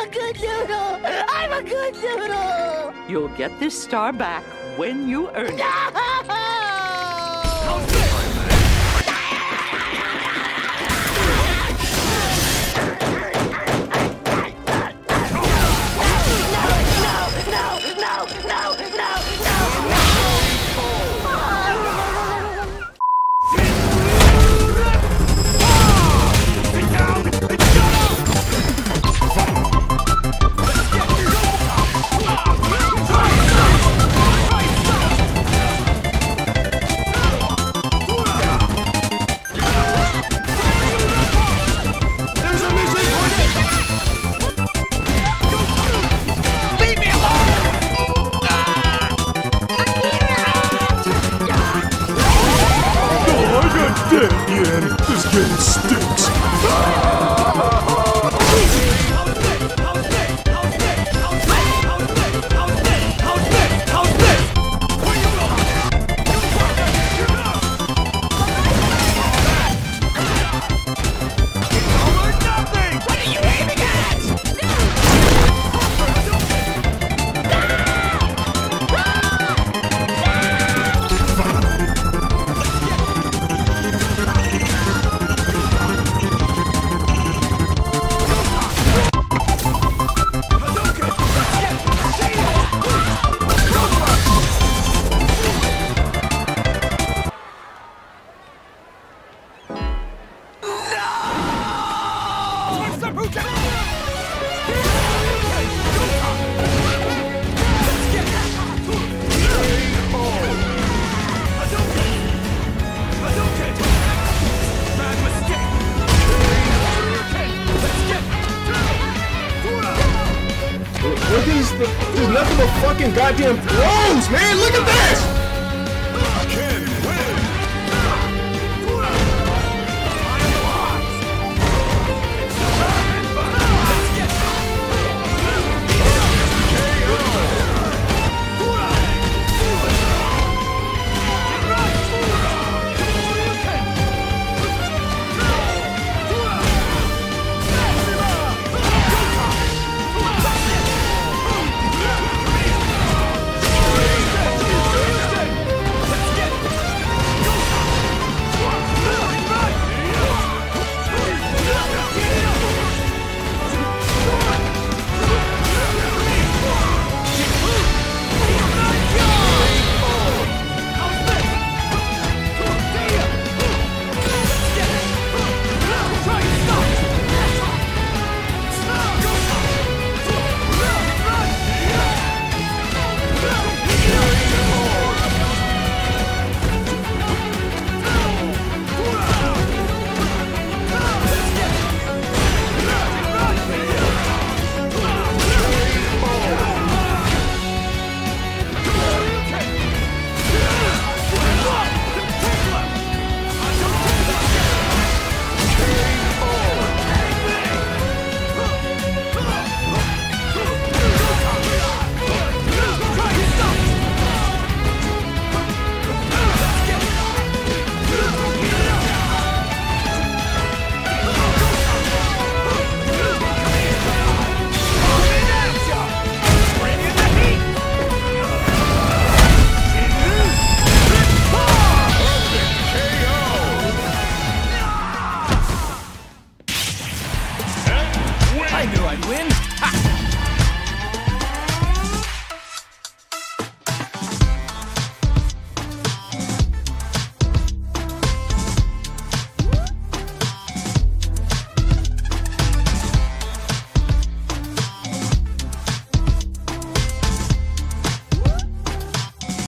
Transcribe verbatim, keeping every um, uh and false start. a good noodle! I'm a good noodle! You'll get this star back when you earn it. No! This game stinks. Look at these, there's nothing but fucking goddamn thrones, man! Look at this!